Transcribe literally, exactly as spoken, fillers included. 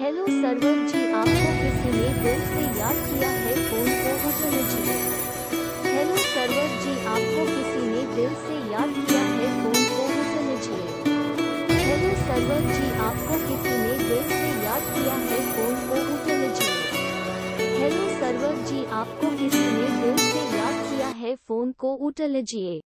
Hello server जी, आपको किसी ने दिल से याद किया है फोन को उठाने जी। हेलो सरवर जी, आपको किसी ने दिल से याद किया है फोन को उठाने जी। हेलो सरवर जी, आपको किसी ने दिल से याद किया है फोन को उठाने जी। हेलो सरवर जी, आपको किसी ने दिल से याद किया है फोन को उठा लीजिए।